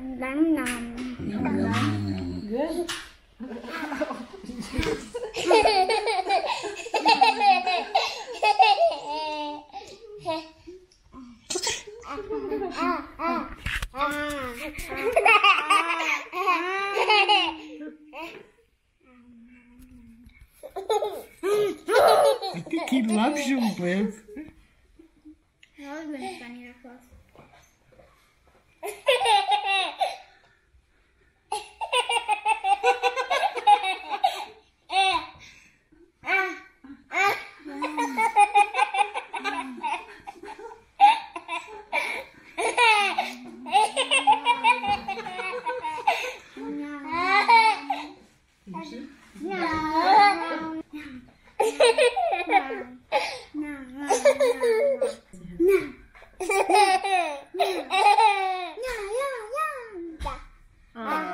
Nom nom. Nom nom. Good. I think he loves you, Liv. That was really funny, that was.